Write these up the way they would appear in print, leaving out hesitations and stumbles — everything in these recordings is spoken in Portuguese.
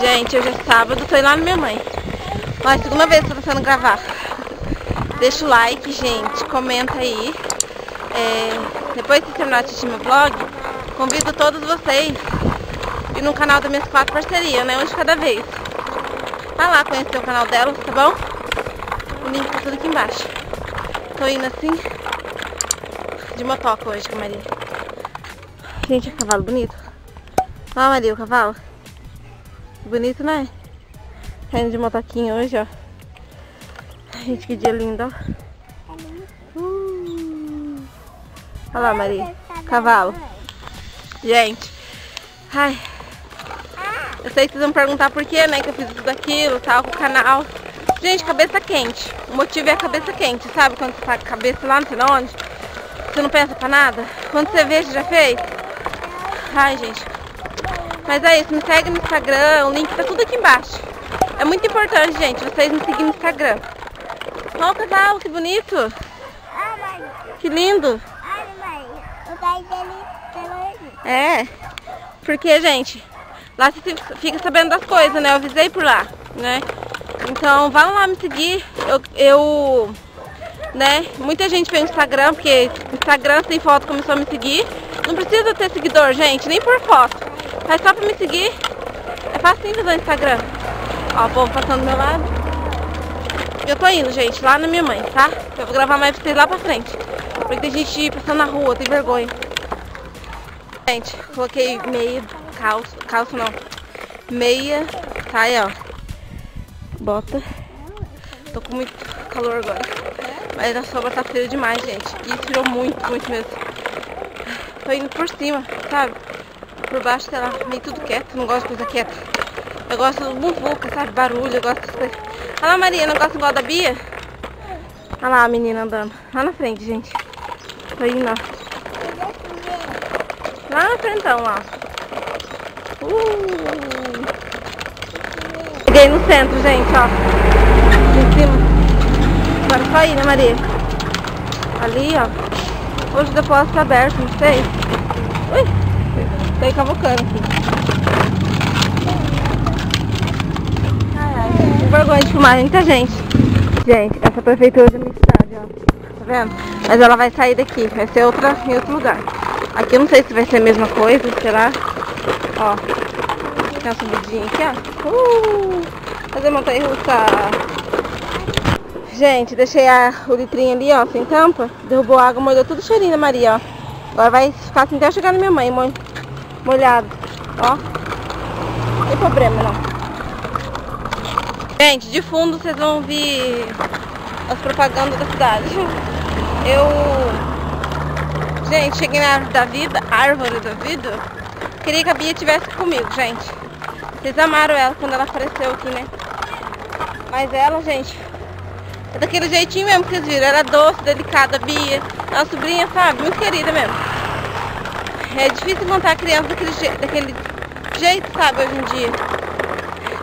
Gente, hoje é sábado, tô indo lá na minha mãe. Ó, é a segunda vez que tô tentando gravar. Deixa o like, gente, comenta aí. Depois que terminar de assistir meu vlog, convido todos vocês e no canal das minhas 4 parcerias, né? Um de cada vez. Vai lá conhecer o canal delas, tá bom? O link tá tudo aqui embaixo. Tô indo assim, de motoca hoje com a Maria. Gente, que cavalo bonito. Olha, Maria, o cavalo. Bonito, né? Tá indo de motoquinha hoje, ó. Gente, que dia lindo, ó. Olha lá, Maria. Cavalo. Gente. Ai. Eu sei que vocês vão perguntar por que, né? Que eu fiz tudo aquilo, tal, com o canal. Gente, cabeça quente. O motivo é a cabeça quente, sabe? Quando você tá com a cabeça lá, não sei de onde. Você não pensa pra nada. Quando você vê, você já fez. Ai, gente. Mas é isso, me segue no Instagram, o link tá tudo aqui embaixo. É muito importante, gente, vocês me seguirem no Instagram. Olha o casal, que bonito. Que lindo. É, porque, gente, lá você fica sabendo das coisas, né? Eu avisei por lá, né? Então, vá lá me seguir. Né? Muita gente vem no Instagram, porque Instagram sem foto começou a me seguir. Não precisa ter seguidor, gente, nem por foto. Mas só pra me seguir, é facinho fazer o Instagram. Ó, o povo passando do meu lado. Eu tô indo, gente, lá na minha mãe, tá? Eu vou gravar mais pra vocês lá pra frente. Porque tem gente passando na rua, tem vergonha. Gente, coloquei meia, calça não. Meia, saia, ó. Bota. Tô com muito calor agora. Mas a sombra tá frio demais, gente. E esfriou muito, muito mesmo. Tô indo por cima, sabe? Por baixo, sei lá, meio tudo quieto, não gosto de coisa quieta. Eu gosto de buvuca, sabe, barulho, eu gosto de coisas. Olha lá, Maria, não gosta igual da Bia? Olha lá a menina andando, lá na frente, gente. Tô indo, ó. Lá na frentão, lá. Cheguei no centro, gente, ó. Em cima. Agora só ir, né, Maria? Ali, ó. Hoje o depósito tá aberto, não sei. Ui! Tô cavocando aqui. Ai, ai, que vergonha de filmar, muita gente. Gente, essa prefeitura da minha cidade, ó. Tá vendo? Mas ela vai sair daqui, vai ser outra em outro lugar. Aqui eu não sei se vai ser a mesma coisa, será? Ó. Tem uma subidinha aqui, ó. Fazer montanha russa. Gente, deixei o litrinho ali, ó, sem tampa. Derrubou água, molhou tudo cheirinho da Maria, ó. Agora vai ficar assim até eu chegar na minha mãe, mãe. Molhado, ó. Não tem problema, não. Gente, de fundo vocês vão ouvir as propagandas da cidade. Gente, cheguei na Árvore da Vida. Queria que a Bia estivesse comigo, gente. Vocês amaram ela quando ela apareceu aqui, né? Mas ela, gente, é daquele jeitinho mesmo que vocês viram. Ela é doce, delicada, a Bia. Ela é sobrinha, sabe? Muito querida mesmo. É difícil encontrar criança daquele jeito, sabe, hoje em dia.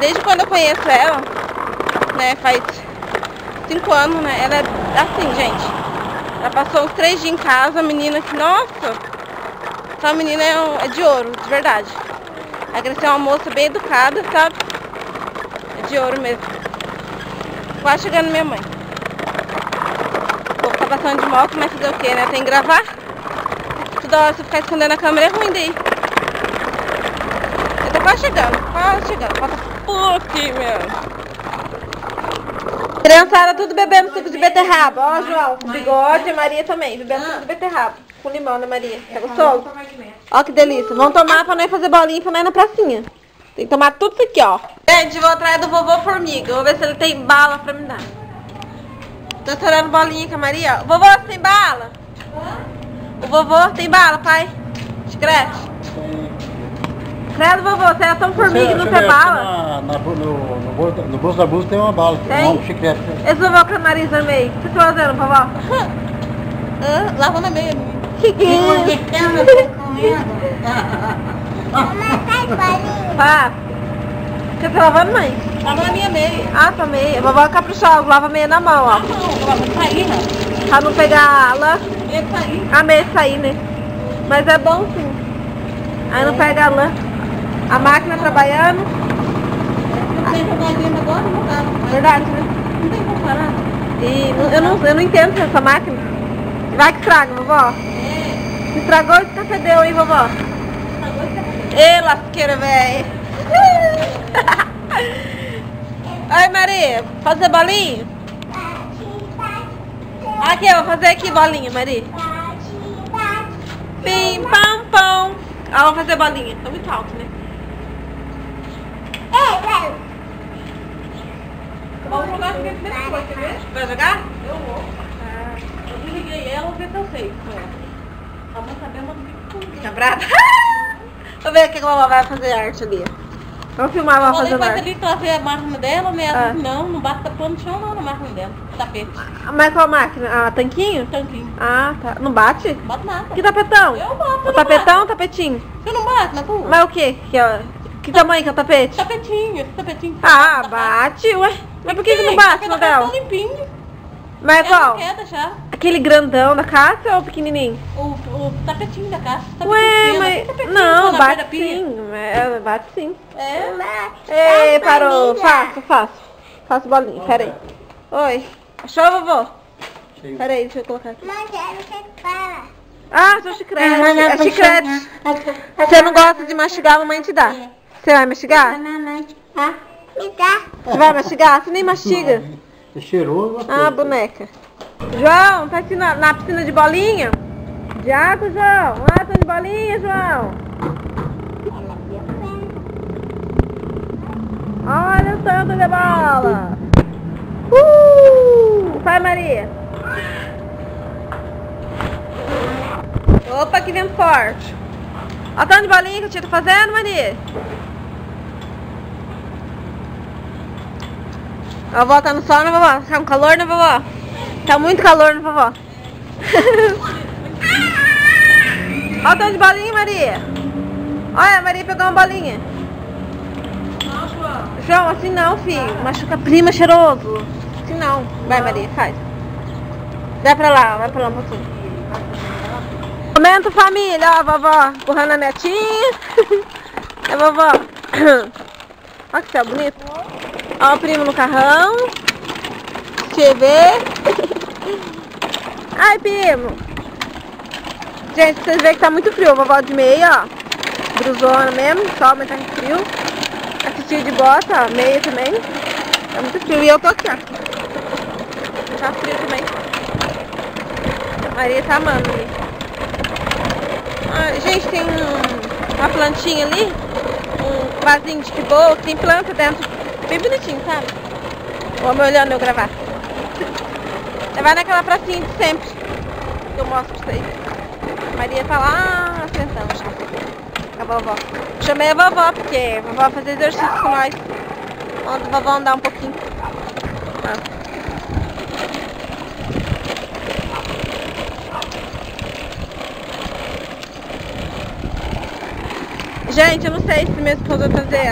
Desde quando eu conheço ela, né, faz 5 anos, né, ela é assim, gente. Ela passou uns 3 dias em casa, a menina que, nossa, essa menina é de ouro, de verdade. Ela cresceu uma moça bem educada, sabe, é de ouro mesmo. Quase chegando minha mãe. Vou ficar passando de moto, mas fazer o que, né, tem que gravar. Toda hora você ficar escondendo a câmera é ruim daí. Eu tô quase chegando. Falta pouquinho, meu. Criançada tudo bebendo suco de beterraba. Ó, João, com bigode, a Maria também, bebendo suco de beterraba. Com limão, né, Maria? Tá gostoso? Ó, que delícia. Vamos tomar pra nós fazer bolinha, pra nós ir na pracinha. Tem que tomar tudo isso aqui, ó. Gente, vou atrás do vovô Formiga. Vou ver se ele tem bala pra me dar. Tô estourando bolinha com a Maria, ó. Vovô, você tem bala? O vovô tem bala, pai? Escreve. Credo, vovô, você é tão formiga e não tem bala? No bolso da blusa tem uma bala. Tem? Um chiclete. Esse vovô com o nariz na meia. O que você tá fazendo, vovó? Lavando a meia. Que é isso? Pá, o que você tá lavando, mãe? Lavando a minha meia. Ah, tá meia. Vovó é caprichosa, lava a meia na mão, ó. Ah, não, lava a meia na. Pra não pegar a lã. Amei sair, né? Mas é bom sim. Aí não pega a lã. A máquina trabalhando. dentro agora, não dá. Verdade, né? Não tem como parar. E eu não entendo essa máquina. Vai que estraga, vovó. É. Estragou e cafedeu, hein, vovó? Estragou e cafedeu. Ê, lasqueira, véi. Ai, Maria, fazer bolinha? Aqui, eu vou fazer aqui bolinha, Maria. Pim, pam, pam. Ah, vamos fazer bolinha. Tá muito alto, né? Vamos jogar aqui a primeira coisa, quer ver? Vai jogar? Eu vou. Ah, eu desliguei ela, vou ver se eu sei. Ela não sabe, ela não me fica brava. Vou ver o que a vovó vai fazer arte ali. Vamos filmar ela fazendo arte. Ali pra ver a máquina dela, mas ah, não bate pano no chão não na máquina dela. Tapete. Mas qual máquina? Ah, tanquinho? Tanquinho. Ah, tá. Não bate? Não bate nada. Que tapetão? Eu bato. O tapetão ou tapetinho? Eu não bato, mas tu... Mas o que que é? Que tamanho que é o tapete? Tapetinho, tapetinho. Ah, bate, ué. Mas por que não bate, Nobel? Mas qual? Aquele grandão da casa ou o pequenininho? O tapetinho da casa. Ué, mas... Não, bate sim. Bate sim. É? Parou. Faço bolinha, peraí. Oi. Achou, vovô? Peraí, deixa eu colocar aqui. Mãe, eu quero que para. Ah, sou chiclete. É chiclete. Você não gosta de mastigar, a mamãe te dá. Você vai mastigar? Me dá. Você vai mastigar? Você nem mastiga. Você cheirou. Ah, boneca. João, tá aqui na piscina de bolinha? De água, João. Ah, piscina de bolinha, João. Olha o tanto de bola. Vai, Maria. Opa, que vento forte. Olha o tanto de bolinha que o tio tá fazendo, Maria. A vovó tá no sol, né, vovó? Tá com calor, né, vovó? Tá muito calor, né, vovó? Olha o tanto de bolinha, Maria. Olha, a Maria pegou uma bolinha. Não, João. João, assim não, filho. Machuca prima cheiroso. Assim não. Vai, Maria, faz. Vai pra lá um pouquinho. Momento família, ó, a vovó empurrando a netinha. É, vovó. Olha que céu bonito. Ó o primo no carrão. Deixa eu ver. Ai, primo. Gente, vocês veem que tá muito frio. Vovó de meia, ó. Brusona mesmo, sol, mas tá frio. A titia de bota, ó, meia também. Tá muito frio. E eu tô aqui, ó. Tá frio também. A Maria tá amando ali. Ah, gente, tem uma plantinha ali. Um vasinho de que boa. Tem planta dentro. Bem bonitinho, sabe? O homem olhando eu gravar. Vai naquela pracinha de sempre que eu mostro pra vocês. A Maria tá lá sentando já. A vovó. Chamei a vovó porque a vovó vai fazer exercício com nós. Vamos, vovó andar um pouquinho. Ah. Gente, eu não sei se minha esposa vai fazer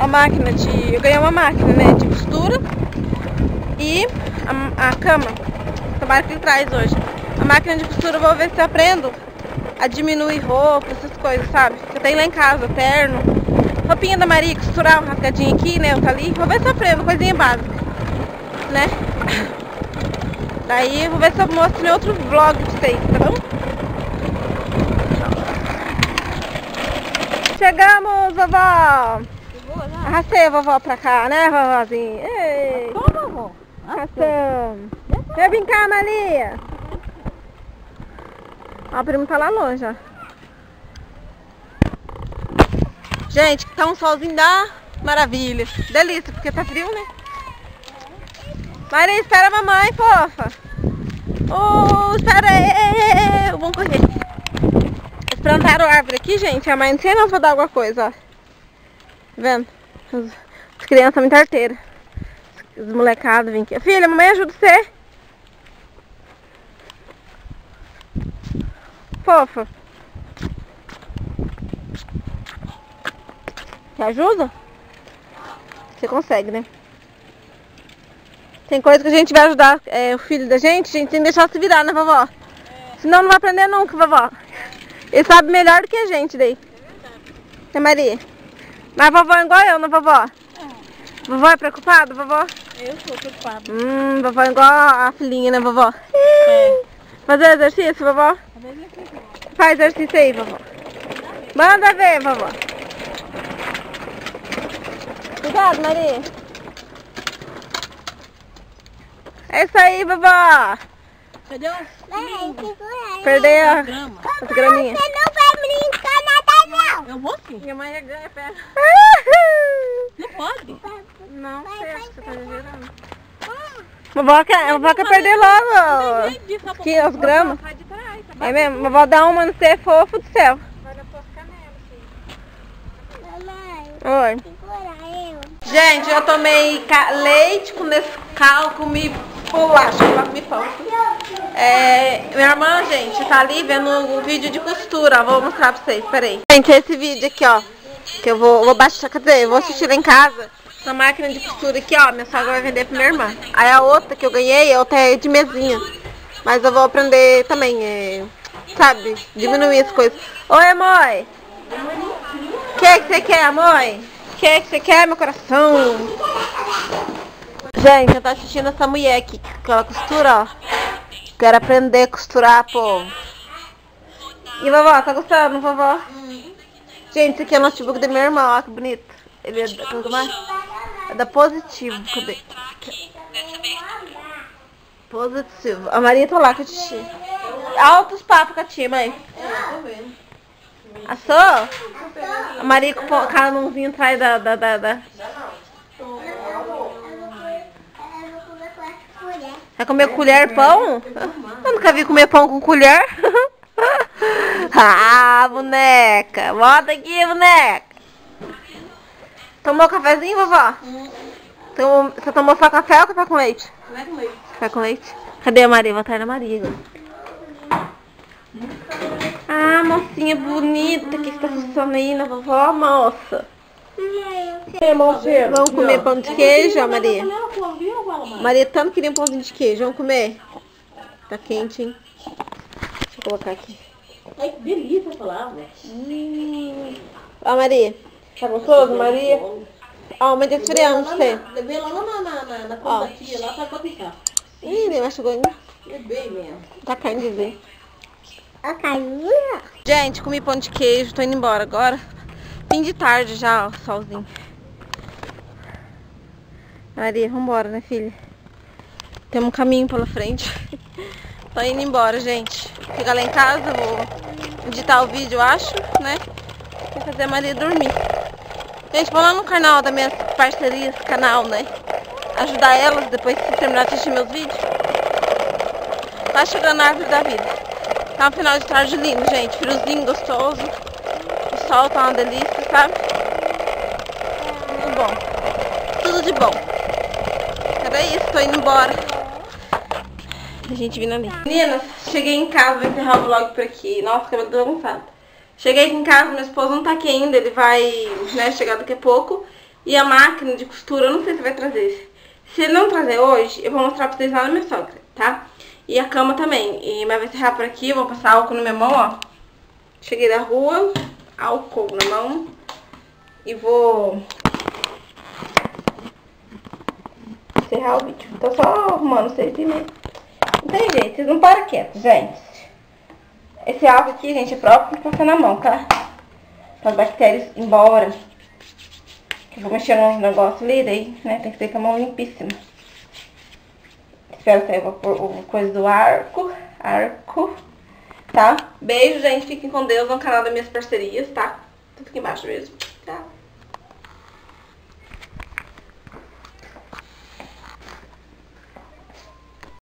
a máquina de... Eu ganhei uma máquina, né, de costura. E a cama. Tomara que ele traz hoje. A máquina de costura eu vou ver se eu aprendo a diminuir roupa, essas coisas, sabe? Eu tenho lá em casa, terno, roupinha da Maria, costurar um rasgadinho aqui, né, outro ali. Vou ver se eu aprendo, coisinha básica, né? Daí eu vou ver se eu mostro em outro vlog pra vocês, tá bom? Chegamos, vovó! Arrastei a vovó pra cá, né, vovozinha? Ei! Como, vovó? Arrastamos! Quer brincar, Maria? Ó, o primo tá lá longe, ó. Gente, tá um solzinho da maravilha. Delícia, porque tá frio, né? Maria, espera a mamãe, fofa! Espera aí! Vamos correr! Eles plantaram a árvore aqui, gente. A mãe não sei não se vai dar alguma coisa, ó. Tá vendo? As crianças são muito arteiras. Os molecados vêm aqui. Filha, mamãe ajuda você. Fofa. Te ajuda? Você consegue, né? Tem coisa que a gente vai ajudar o filho da gente. A gente tem que deixar se virar, né, vovó? É. Senão não vai aprender nunca, vovó. Ele sabe melhor do que a gente daí. É verdade. É, Maria? Mas a vovó é igual eu, não, vovó? É. Vovó é preocupada, vovó? Eu sou preocupada. Vovó é igual a filhinha, né, vovó? É. Fazer exercício, vovó? Faz exercício aí, vovó. Manda ver, vovó. Cuidado, Maria. É isso aí, vovó. Perdeu? Perdeu a grama. As graminhas. Você não vai brincar nada, não. Eu vou sim. Minha mãe é grande, pera. Não pode? Não, você acha que você tá exagerando. Vovó quer perder logo aqui as gramas. É mesmo? Vovó dá uma no ser fofo do céu. Agora eu posso ficar nela, filho. Mamãe. Oi. Gente, eu tomei leite com Nescau, comi bolacha, comi pão. É, minha irmã, gente, tá ali vendo um vídeo de costura. Vou mostrar pra vocês, peraí. Gente, esse vídeo aqui, ó. Que eu vou baixar, quer dizer, eu vou assistir lá em casa. Essa máquina de costura aqui, ó, minha sogra vai vender pra minha irmã. Aí a outra que eu ganhei, a outra é de mesinha. Mas eu vou aprender também, sabe, diminuir as coisas. Oi, mãe! O que você quer, mãe? O que você quer, meu coração? Gente, eu tô assistindo essa mulher aqui, que ela costura, ó. Quero aprender a costurar, pô. E vovó, tá gostando, vovó? Gente, esse aqui é o notebook da minha irmã, ó, que bonito. Ele é da Positivo, cadê? Positivo. A Maria tá lá com a Titi. Altos papos com a Tia, mãe. Assou? A Maria com o canãozinho atrás da... Vai comer colher, pão? Eu nunca vi comer pão com colher. Ah, boneca. Volta aqui, boneca. Tomou cafezinho, vovó? Você tomou só café ou café com leite? Café com leite. Café com leite? Cadê a Maria? Vou atrás da Maria. Ah, mocinha bonita. O que está funcionando aí na vovó, moça? Vamos comer pão de queijo, Maria? Maria tanto queria um pãozinho de queijo. Vamos comer? Tá quente, hein? Deixa eu colocar aqui. Ai, que delícia a palavra. Ó, Maria. Tá gostoso, Maria? Ó, mas desfriando você. Levei lá na conta da tia, lá pra picar. Ih, nem machucou ainda. Levei mesmo. Tá caindo de ver. Tá caindo? Gente, comi pão de queijo, tô indo embora agora. Fim de tarde já, ó, solzinho. Maria, vambora, né, filha? Temos um caminho pela frente. Tô indo embora, gente. Fica lá em casa, vou editar o vídeo, acho, né? Vou fazer a Maria dormir. Gente, vou lá no canal das minhas parcerias, canal, né? Ajudar elas depois que terminar de assistir meus vídeos. Tá chegando a árvore da vida. Tá um final de tarde lindo, gente. Friozinho, gostoso. O sol tá uma delícia, sabe? Tudo bom. Tudo de bom. Era isso, tô indo embora. A gente vindo ali. Meninas, cheguei em casa, vou encerrar o vlog por aqui. Nossa, cabelo bagunçado. Cheguei aqui em casa, meu esposo não tá aqui ainda, ele vai, né, chegar daqui a pouco. E a máquina de costura, eu não sei se vai trazer. Se ele não trazer hoje, eu vou mostrar pra vocês lá na minha sogra, tá? E a cama também. E mas vai encerrar por aqui, eu vou passar álcool na minha mão, ó. Cheguei da rua, álcool na mão. E vou encerrar o vídeo. Tô só arrumando vocês mesmo. Não tem jeito, vocês não param quietos, gente. Esse álcool aqui, gente, é próprio pra passar na mão, tá? Para as bactérias ir embora. Eu vou mexer num negócio ali, daí, né? Tem que ser com a mão limpíssima. Espero sair o coisa do arco, tá? Beijo, gente. Fiquem com Deus no canal das minhas parcerias, tá? Tudo aqui embaixo mesmo. Tchau.